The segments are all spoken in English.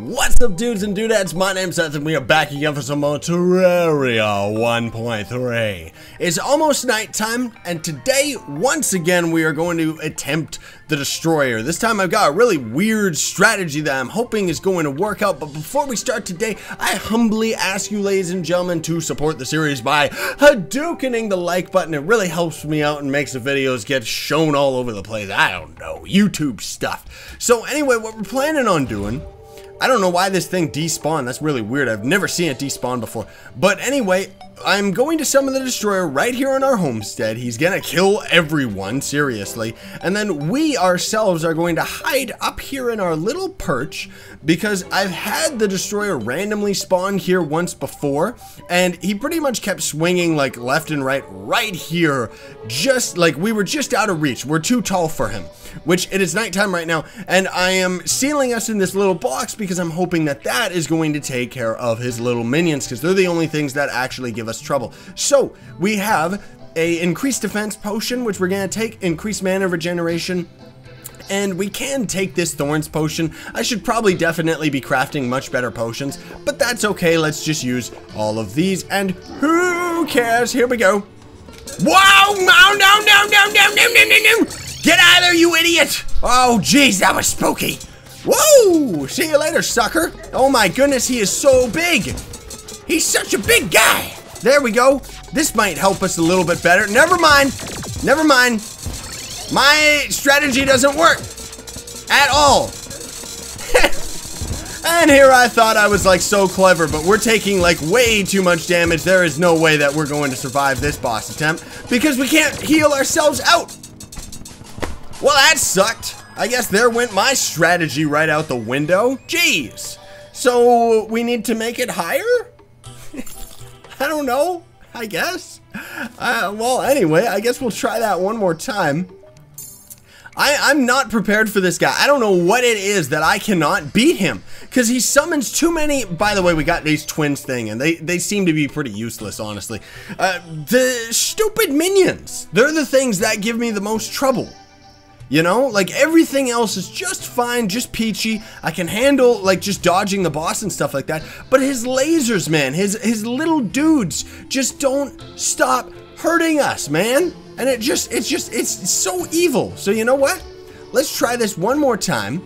What's up, dudes and dudettes? My name's Seth, and we are back again for some more Terraria 1.3. It's almost nighttime, and today, once again, we are going to attempt the Destroyer. This time, I've got a really weird strategy that I'm hoping is going to work out, but before we start today, I humbly ask you, ladies and gentlemen, to support the series by Hadoukening the like button. It really helps me out and makes the videos get shown all over the place. I don't know, YouTube stuff. So anyway, what we're planning on doing, I don't know why this thing despawned. That's really weird. I've never seen it despawn before. But anyway, I'm going to summon the Destroyer right here on our homestead. He's gonna kill everyone, seriously. And then we ourselves are going to hide up here in our little perch, because I've had the Destroyer randomly spawn here once before, and he pretty much kept swinging like left and right here, just like we were just out of reach. We're too tall for him, which it is nighttime right now, and I am sealing us in this little box because I'm hoping that that is going to take care of his little minions, because they're the only things that actually give us trouble. So we have a increased defense potion, which we're gonna take, increased mana regeneration, and we can take this thorns potion. I should probably definitely be crafting much better potions, but that's okay. Let's just use all of these, and who cares? Here we go. Wow! No. Get out of there, you idiot! Oh geez, that was spooky. Whoa! See you later, sucker. Oh my goodness, he is so big. He's such a big guy. There we go. This might help us a little bit better. Never mind. My strategy doesn't work at all. And here I thought I was like so clever, but we're taking like way too much damage. There is no way that we're going to survive this boss attempt because we can't heal ourselves out. Well, that sucked. I guess there went my strategy right out the window. Jeez. So we need to make it higher? I don't know, I guess. Well, anyway, I guess we'll try that one more time. I'm not prepared for this guy. I don't know what it is that I cannot beat him, because he summons too many. By the way, we got these twins thing, and they seem to be pretty useless, honestly. The stupid minions, they're the things that give me the most trouble. You know, like everything else is just fine, just peachy. I can handle like just dodging the boss and stuff like that. But his lasers, man, his little dudes just don't stop hurting us, man. And it's so evil. So you know what? Let's try this one more time.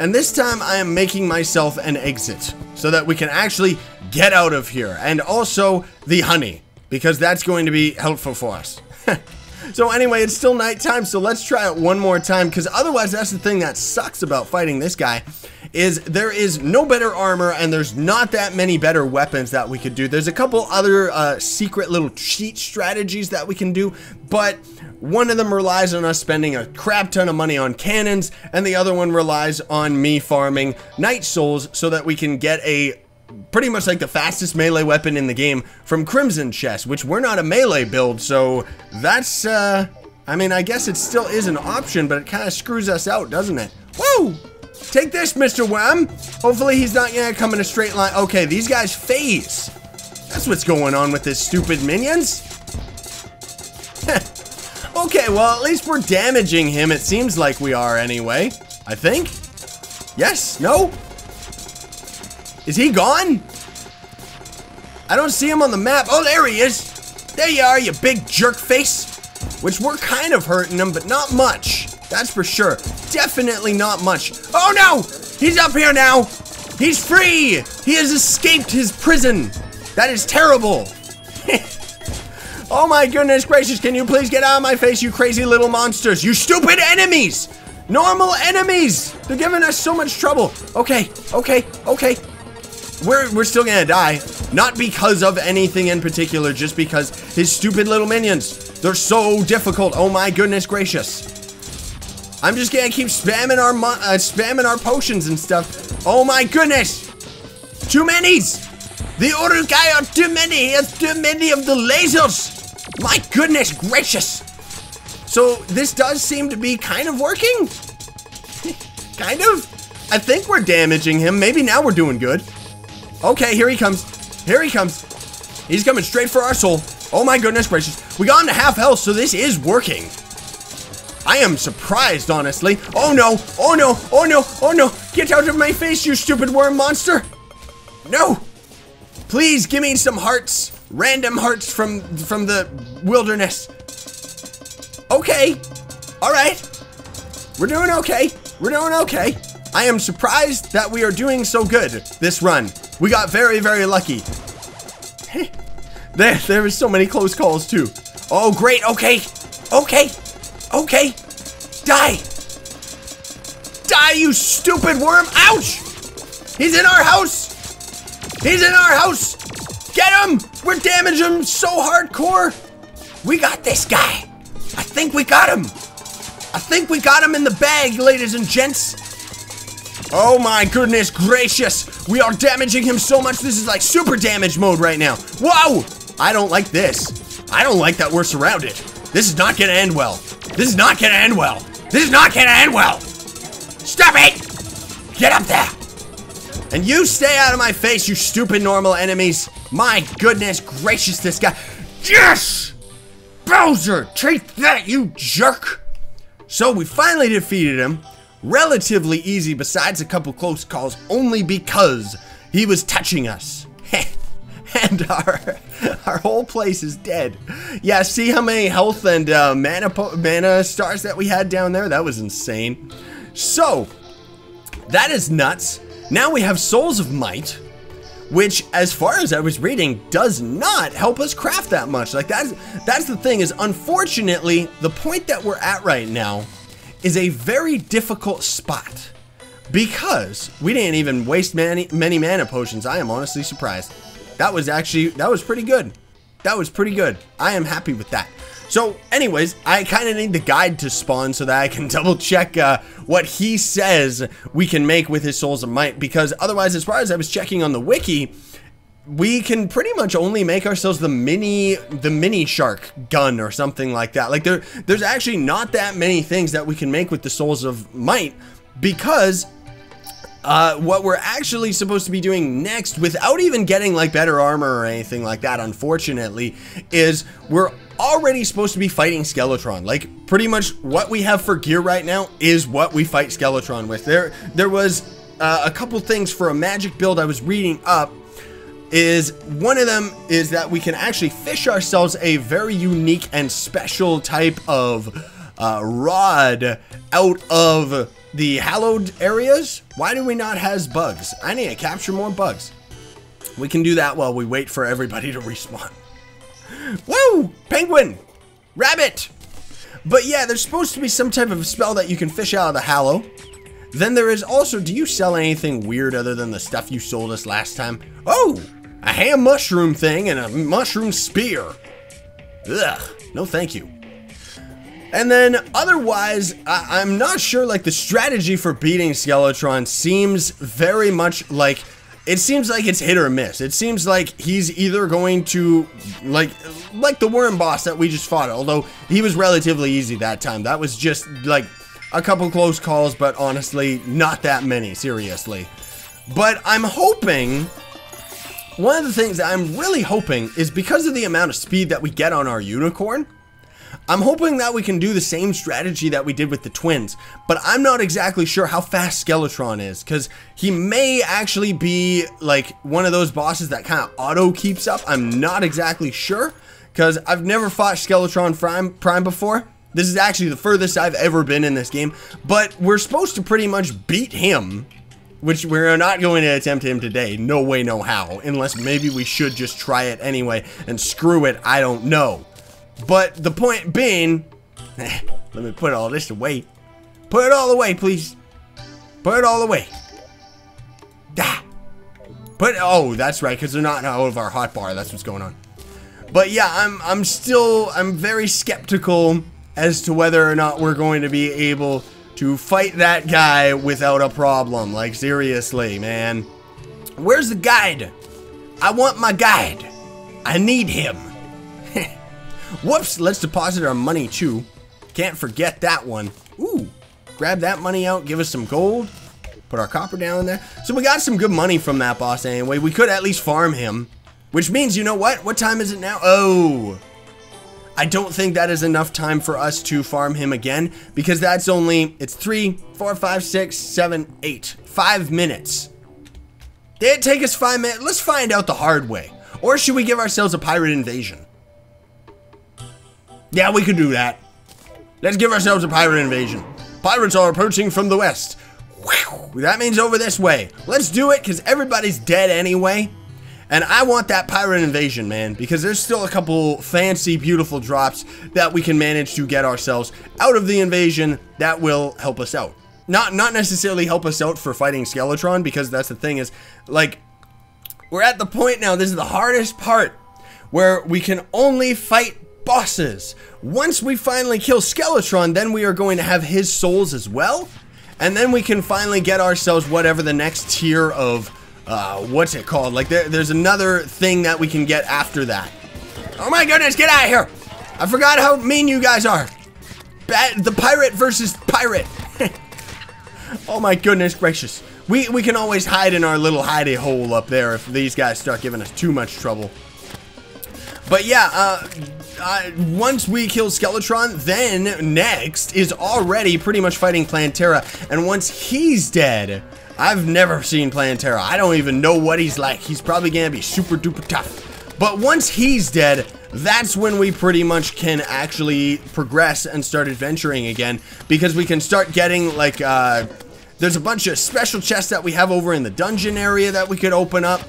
And this time I am making myself an exit so that we can actually get out of here. And also the honey, because that's going to be helpful for us. So anyway, it's still nighttime, so let's try it one more time, because otherwise that's the thing that sucks about fighting this guy, is there is no better armor and there's not that many better weapons that we could do. There's a couple other secret little cheat strategies that we can do, but one of them relies on us spending a crap ton of money on cannons, and the other one relies on me farming night souls so that we can get a pretty much like the fastest melee weapon in the game from Crimson Chest, which we're not a melee build, so that's I mean, I guess it still is an option, but it kind of screws us out, doesn't it? Woo! Take this, Mr. Wham! Hopefully he's not gonna come in a straight line. Okay, these guys phase. That's what's going on with this stupid minions. Okay, well, at least we're damaging him. It seems like we are anyway, I think. Yes? No? Is he gone? I don't see him on the map. Oh, there he is. There you are, you big jerk face. Which we're kind of hurting him, but not much. That's for sure. Definitely not much. Oh no, he's up here now. He's free. He has escaped his prison. That is terrible. Oh my goodness gracious. Can you please get out of my face, you crazy little monsters? You stupid enemies. Normal enemies. They're giving us so much trouble. Okay. We're still gonna die, not because of anything in particular, just because his stupid little minions, they're so difficult. Oh my goodness gracious. I'm just gonna keep spamming our potions and stuff. Oh my goodness, too many's. The Urukai are too many. He has too many of the lasers. My goodness gracious. So this does seem to be kind of working. Kind of. I think we're damaging him. Maybe now we're doing good. Okay, here he comes. Here he comes. He's coming straight for our soul. Oh my goodness gracious. We got him to half health, so this is working. I am surprised, honestly. Oh no, oh no, oh no, oh no. Get out of my face, you stupid worm monster. No. Please give me some hearts. Random hearts from the wilderness. Okay. All right. We're doing okay. We're doing okay. I am surprised that we are doing so good this run. We got very, very lucky. There was so many close calls too. Oh, great. Okay. Okay. Okay. Die. Die, you stupid worm. Ouch. He's in our house. He's in our house. Get him. We're damaging him so hardcore. We got this guy. I think we got him. I think we got him in the bag, ladies and gents. Oh my goodness gracious. We are damaging him so much. This is like super damage mode right now. Whoa. I don't like this. I don't like that we're surrounded. This is not gonna end well. This is not gonna end well. This is not gonna end well. Stop it. Get up there. And you stay out of my face, you stupid normal enemies. My goodness gracious, this guy. Yes! Bowser, take that, you jerk. So we finally defeated him. Relatively easy, besides a couple close calls, only because he was touching us. And our whole place is dead. Yeah, see how many health and mana stars that we had down there? That was insane. So, that is nuts. Now we have Souls of Might, which, as far as I was reading, does not help us craft that much. Like, that's the thing is, unfortunately, the point that we're at right now is a very difficult spot because we didn't even waste many mana potions. I am honestly surprised. That was pretty good. That was pretty good. I am happy with that. So anyways, I kind of need the guide to spawn so that I can double check what he says we can make with his Souls of Might, because otherwise, as far as I was checking on the wiki, we can pretty much only make ourselves the mini shark gun or something like that. Like there's actually not that many things that we can make with the Souls of Might, because what we're actually supposed to be doing next, without even getting like better armor or anything like that, unfortunately, is we're already supposed to be fighting Skeletron. Like pretty much what we have for gear right now is what we fight Skeletron with. There was a couple things for a magic build I was reading up. Is one of them is that we can actually fish ourselves a very unique and special type of rod out of the hallowed areas. Why do we not has bugs? I need to capture more bugs. We can do that while we wait for everybody to respawn. Woo! Penguin! Rabbit! But yeah, there's supposed to be some type of spell that you can fish out of the hallow. Then there is also, do you sell anything weird other than the stuff you sold us last time? Oh, a ham mushroom thing and a mushroom spear. Ugh, no thank you. And then otherwise, I'm not sure, like the strategy for beating Skeletron seems very much like, it seems like it's hit or miss. It seems like he's either going to, like the worm boss that we just fought, although he was relatively easy that time. That was just like a couple close calls, but honestly, not that many, seriously. But I'm hoping, one of the things that I'm really hoping is because of the amount of speed that we get on our unicorn, I'm hoping that we can do the same strategy that we did with the twins, but I'm not exactly sure how fast Skeletron is, because he may actually be like one of those bosses that kind of auto keeps up. I'm not exactly sure, because I've never fought Skeletron Prime before. This is actually the furthest I've ever been in this game, but we're supposed to pretty much beat him, which we're not going to attempt him today. No way, no how, unless maybe we should just try it anyway and screw it, I don't know. But the point being, let me put all this away. Put it all away, please. Put it all away. Ah. Oh, that's right, because they're not out of our hotbar, that's what's going on. But yeah, I'm very skeptical as to whether or not we're going to be able to fight that guy without a problem. Like, seriously, man. Where's the guide? I want my guide. I need him. Whoops, let's deposit our money too. Can't forget that one. Ooh, grab that money out, give us some gold. Put our copper down in there. So we got some good money from that boss anyway. We could at least farm him. Which means, you know what? What time is it now? Oh. I don't think that is enough time for us to farm him again, because that's only, it's 3, 4, 5, 6, 7, 8, 5 minutes. Did it take us 5 minutes? Let's find out the hard way. Or should we give ourselves a pirate invasion? Yeah, we could do that. Let's give ourselves a pirate invasion. Pirates are approaching from the west. Whew, that means over this way. Let's do it, because everybody's dead anyway. And I want that pirate invasion, man, because there's still a couple fancy, beautiful drops that we can manage to get ourselves out of the invasion that will help us out. Not necessarily help us out for fighting Skeletron, because that's the thing is, like, we're at the point now, this is the hardest part, where we can only fight bosses. Once we finally kill Skeletron, then we are going to have his souls as well, and then we can finally get ourselves whatever the next tier of, what's it called? Like, there's another thing that we can get after that. Oh my goodness, get out of here! I forgot how mean you guys are. The pirate versus pirate. Oh my goodness gracious. We can always hide in our little hidey hole up there if these guys start giving us too much trouble. But yeah, once we kill Skeletron, then next is already pretty much fighting Plantera. And once he's dead, I've never seen Plantera. I don't even know what he's like. He's probably gonna be super duper tough. But once he's dead, that's when we pretty much can actually progress and start adventuring again, because we can start getting, like, there's a bunch of special chests that we have over in the dungeon area that we could open up,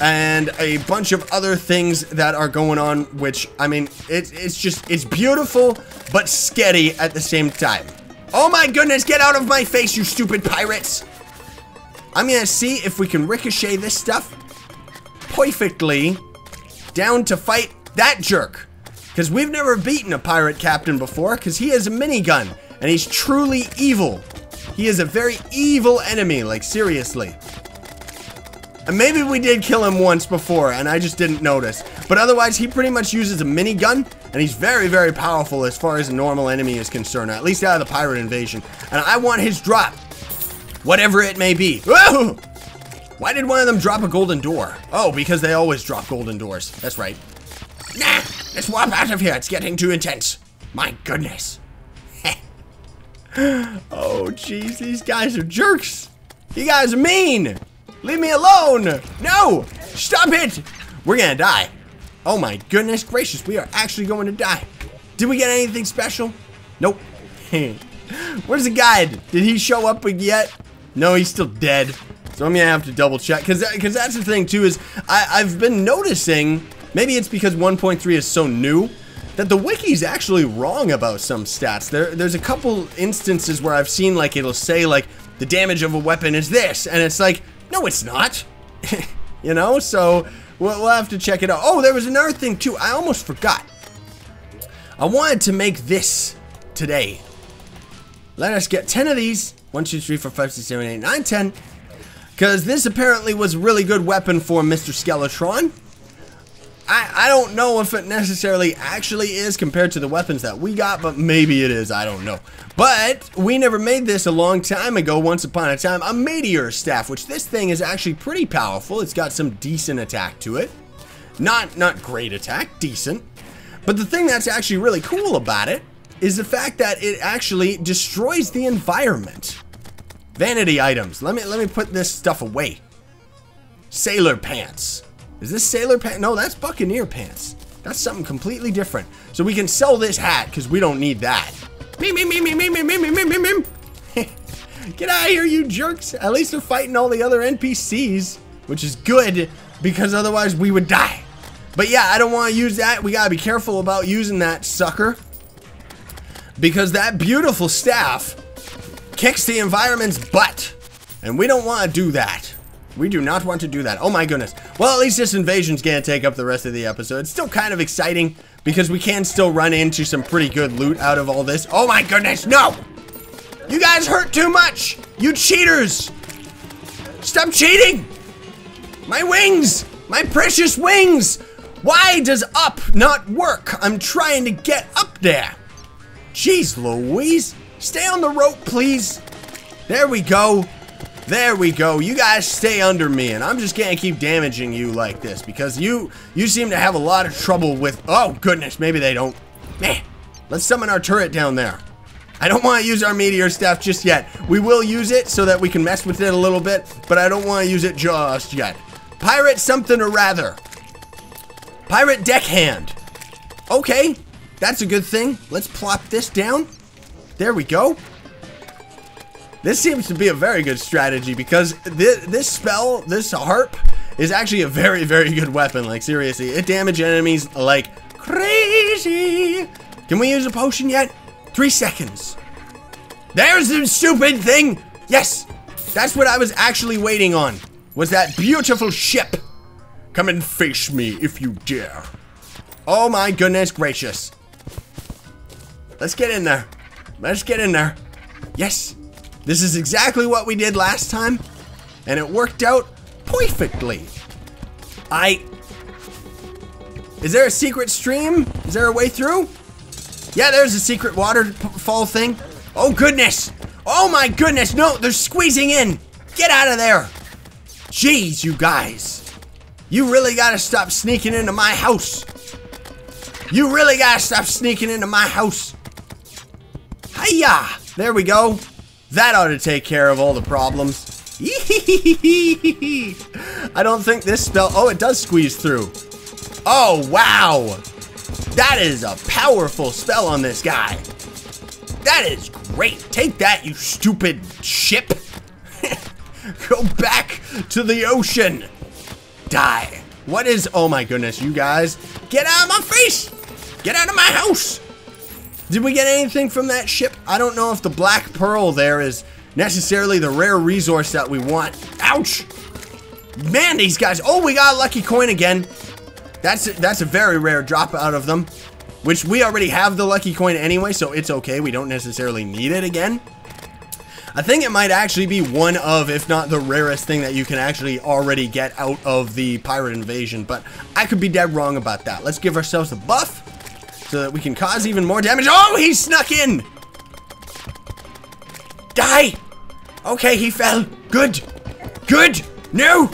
and a bunch of other things that are going on, which, I mean, it's just, it's beautiful, but sketty at the same time. Oh my goodness, get out of my face, you stupid pirates! I'm gonna see if we can ricochet this stuff perfectly down to fight that jerk, because we've never beaten a pirate captain before, because he has a minigun and he's truly evil. He is a very evil enemy, like, seriously. And maybe we did kill him once before and I just didn't notice, but otherwise he pretty much uses a minigun and he's very, very powerful as far as a normal enemy is concerned, at least out of the pirate invasion. And I want his drop, whatever it may be. Whoa! Why did one of them drop a golden door? Oh, because they always drop golden doors. That's right. Nah, let's warp out of here. It's getting too intense. My goodness. Oh, jeez, these guys are jerks. You guys are mean. Leave me alone. No, stop it. We're gonna die. Oh my goodness gracious, we are actually going to die. Did we get anything special? Nope. Where's the guide? Did he show up yet? No, he's still dead. So I'm gonna have to double check, because that's the thing too, is I've been noticing, maybe it's because 1.3 is so new, that the wiki's actually wrong about some stats. There's a couple instances where I've seen, like, it'll say, like, the damage of a weapon is this, and it's like, no, it's not. You know, so we'll have to check it out. Oh, there was another thing too, I almost forgot. I wanted to make this today. Let us get 10 of these. 1, 2, 3, 4, 5, 6, 7, 8, 9, 10. Because this apparently was a really good weapon for Mr. Skeletron. I don't know if it necessarily actually is compared to the weapons that we got, but maybe it is, I don't know. But we never made this a long time ago, once upon a time, a meteor staff, which this thing is actually pretty powerful. It's got some decent attack to it. Not great attack, decent. But the thing that's actually really cool about it is the fact that it actually destroys the environment. Vanity items. Let me put this stuff away. Sailor pants. Is this sailor pants? No, that's buccaneer pants. That's something completely different. So we can sell this hat, because we don't need that. Get out of here, you jerks. At least they're fighting all the other NPCs, which is good, because otherwise we would die. But yeah, I don't want to use that. We got to be careful about using that sucker, because that beautiful staff kicks the environment's butt, and we don't want to do that. We do not want to do that. Oh my goodness. Well, at least this invasion's gonna take up the rest of the episode. It's still kind of exciting, because we can still run into some pretty good loot out of all this. Oh my goodness, no! You guys hurt too much! You cheaters! Stop cheating! My wings! My precious wings! Why does up not work? I'm trying to get up there. Jeez Louise! Stay on the rope, please. There we go. There we go. You guys stay under me, and I'm just gonna keep damaging you like this, because you seem to have a lot of trouble with... Oh, goodness, maybe they don't. Meh. Let's summon our turret down there. I don't want to use our meteor staff just yet. We will use it so that we can mess with it a little bit, but I don't want to use it just yet. Pirate something or rather. Pirate deckhand. Okay, that's a good thing. Let's plop this down. There we go. This seems to be a very good strategy because this spell, this harp, is actually a very, very good weapon. Like, seriously, it damages enemies like crazy. Can we use a potion yet? 3 seconds. There's the stupid thing. Yes, that's what I was actually waiting on. Was that beautiful ship. Come and face me if you dare. Oh my goodness gracious. Let's get in there. Let's get in there. Yes. This is exactly what we did last time. And it worked out perfectly. Is there a secret stream? Is there a way through? Yeah, there's a secret waterfall thing. Oh goodness. Oh my goodness. No, they're squeezing in. Get out of there. Jeez, you guys. You really gotta stop sneaking into my house. You really gotta stop sneaking into my house. Hiya. There we go. That ought to take care of all the problems. I don't think this spell... Oh, it does squeeze through. Oh, wow. That is a powerful spell on this guy. That is great. Take that, you stupid ship. Go back to the ocean. Die. What is... Oh, my goodness, you guys. Get out of my face. Get out of my house. Did we get anything from that ship? I don't know if the black pearl there is necessarily the rare resource that we want. Ouch! Man, these guys. Oh, we got a lucky coin again. That's a very rare drop out of them, which we already have the lucky coin anyway, so it's okay. We don't necessarily need it again. I think it might actually be one of, if not the rarest thing that you can actually already get out of the pirate invasion, but I could be dead wrong about that. Let's give ourselves a buff. So that we can cause even more damage. Oh, he snuck in! Die! Okay, he fell. Good. Good! No!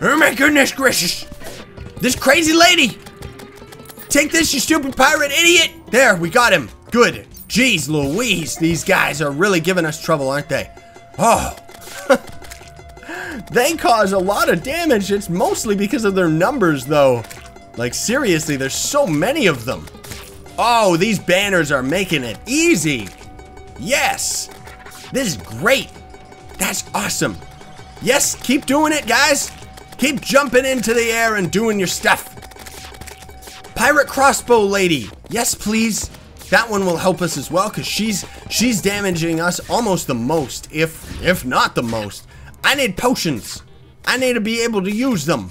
Oh my goodness gracious! This crazy lady! Take this, you stupid pirate idiot! There, we got him. Good. Jeez Louise, these guys are really giving us trouble, aren't they? Oh. They cause a lot of damage. It's mostly because of their numbers, though. Like, seriously, there's so many of them. Oh, these banners are making it easy. Yes. This is great. That's awesome. Yes, keep doing it, guys. Keep jumping into the air and doing your stuff. Pirate crossbow lady. Yes, please. That one will help us as well because she's damaging us almost the most, if not the most. I need potions. I need to be able to use them.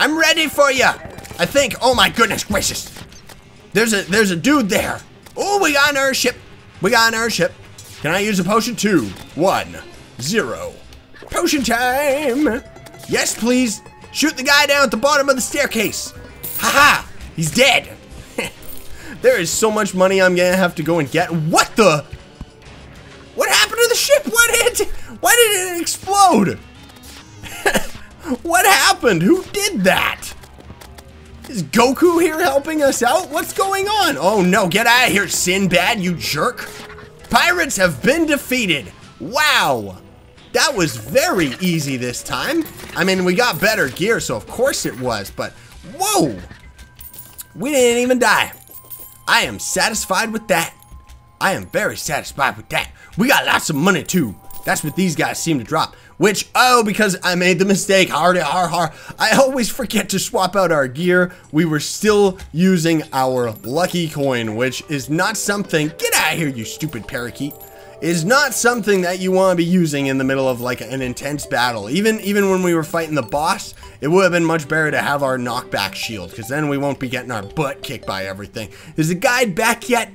I'm ready for you. I think, oh my goodness gracious. There's a dude there. Oh, we got an airship. We got an airship. Can I use a potion? 2, 1, 0. Potion time. Yes, please. Shoot the guy down at the bottom of the staircase. Haha, he's dead. There is so much money I'm gonna have to go and get. What happened to the ship? Why did it explode? What happened? Who did that? Is Goku here helping us out? What's going on? Oh no, get out of here, Sinbad, you jerk. Pirates have been defeated. Wow. That was very easy this time. I mean, we got better gear, so of course it was, but whoa. We didn't even die. I am satisfied with that. I am very satisfied with that. We got lots of money too. That's what these guys seem to drop. Which, oh, because I made the mistake, I always forget to swap out our gear. We were still using our lucky coin, which is not something, get out of here, you stupid parakeet, is not something that you want to be using in the middle of like an intense battle. Even when we were fighting the boss, it would have been much better to have our knockback shield, because then we won't be getting our butt kicked by everything. Is the guide back yet?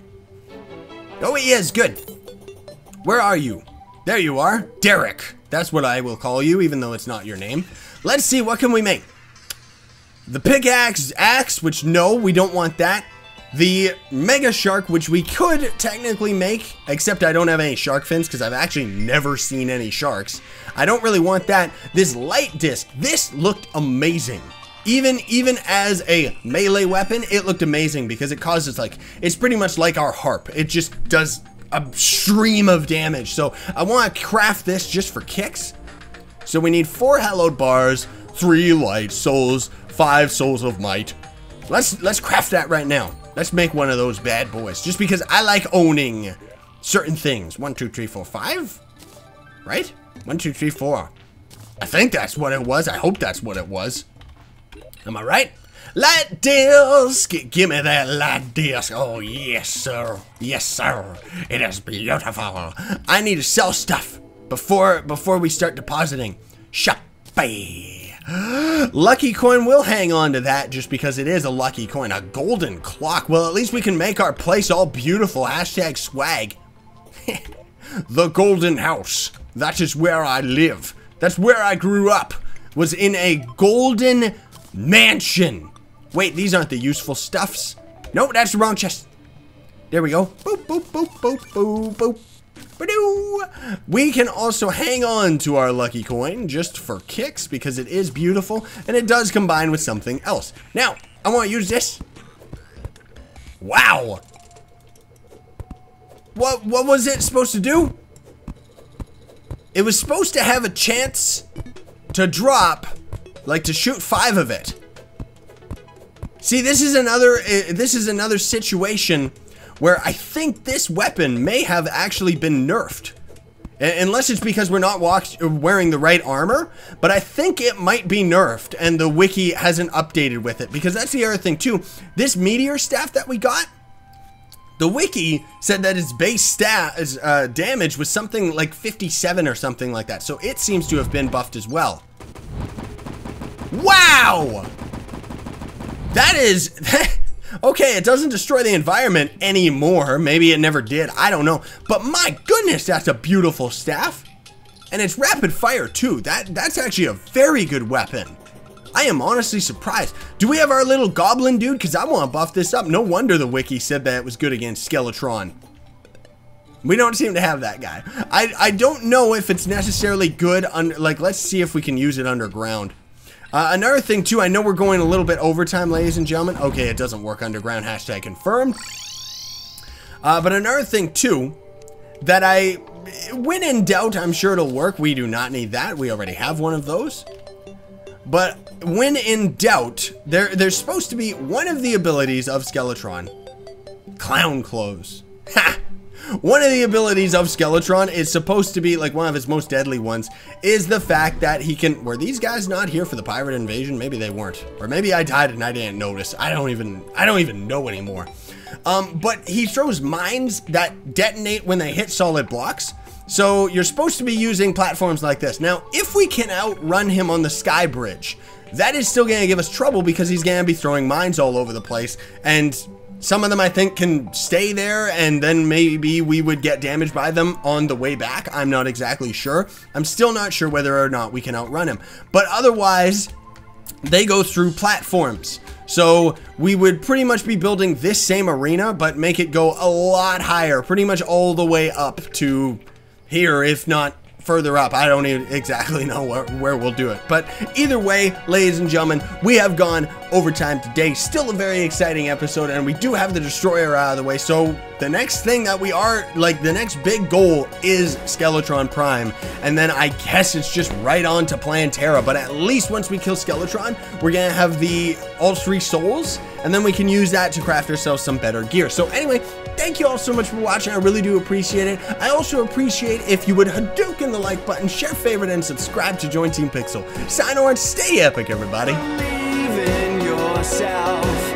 Oh, he is, good. Where are you? There you are, Derek. That's what I will call you, even though it's not your name. Let's see, what can we make? The pickaxe, axe, which no, we don't want that. The mega shark, which we could technically make, except I don't have any shark fins because I've actually never seen any sharks. I don't really want that. This light disc, this looked amazing. Even as a melee weapon, it looked amazing because it causes, like, it's pretty much like our harp. It just does a stream of damage. So I want to craft this just for kicks. So we need 4 hallowed bars, 3 light souls, 5 souls of might. Let's craft that right now. Let's make one of those bad boys. Just because I like owning certain things. 1, 2, 3, 4, 5. Right? 1, 2, 3, 4. I think that's what it was. I hope that's what it was. Am I right? Light disc! Give me that light disc. Oh, yes, sir. Yes, sir. It is beautiful. I need to sell stuff before we start depositing. Shopee. Lucky coin, we'll hang on to that just because it is a lucky coin. A golden clock. Well, at least we can make our place all beautiful. Hashtag swag. The golden house. That is where I live. That's where I grew up. Was in a golden mansion. Wait, these aren't the useful stuffs. Nope, that's the wrong chest. There we go. Boop, boop, boop, boop, boop, boop. Ba-doo. We can also hang on to our lucky coin just for kicks because it is beautiful and it does combine with something else. Now, I want to use this. Wow. What was it supposed to do? It was supposed to have a chance to drop, like to shoot 5 of it. See, this is another situation where I think this weapon may have actually been nerfed. Unless it's because we're not wearing the right armor, but I think it might be nerfed and the wiki hasn't updated with it, because that's the other thing too. This meteor staff that we got, the wiki said that its base stat damage was something like 57 or something like that. So it seems to have been buffed as well. Wow! That is... okay, it doesn't destroy the environment anymore. Maybe it never did. I don't know. But my goodness, that's a beautiful staff. And it's rapid fire, too. That's actually a very good weapon. I am honestly surprised. Do we have our little goblin dude? Because I want to buff this up. No wonder the wiki said that it was good against Skeletron. We don't seem to have that guy. I don't know if it's necessarily good under... Like, let's see if we can use it underground. Another thing, too, I know we're going a little bit overtime, ladies and gentlemen. Okay, it doesn't work underground. Hashtag confirmed. But another thing, too, that I... When in doubt, I'm sure it'll work. We do not need that. We already have one of those. But when in doubt, there's supposed to be one of the abilities of Skeletron. Clown clothes. Ha! One of the abilities of Skeletron is supposed to be, like, one of his most deadly ones, is the fact that he can... Were these guys not here for the pirate invasion? Maybe they weren't. Or maybe I died and I didn't notice. I don't even know anymore. But he throws mines that detonate when they hit solid blocks. So you're supposed to be using platforms like this. Now, if we can outrun him on the sky bridge, that is still going to give us trouble because he's going to be throwing mines all over the place, and... Some of them, I think, can stay there, and then maybe we would get damaged by them on the way back. I'm not exactly sure. I'm still not sure whether or not we can outrun him. But otherwise, they go through platforms. So we would pretty much be building this same arena, but make it go a lot higher. Pretty much all the way up to here, if not further up. I don't even exactly know where we'll do it, but either way, ladies and gentlemen, we have gone overtime today. Still a very exciting episode, and we do have the Destroyer out of the way, so the next thing that we are, like, the next big goal is Skeletron Prime, and then I guess it's just right on to Plantera. But at least once we kill Skeletron, we're gonna have the all 3 souls, and then we can use that to craft ourselves some better gear. So anyway, thank you all so much for watching. I really do appreciate it. I also appreciate if you would Hadouken the like button, share, favorite, and subscribe to join Team Pixel. Sign on, stay epic, everybody. Believe in yourself.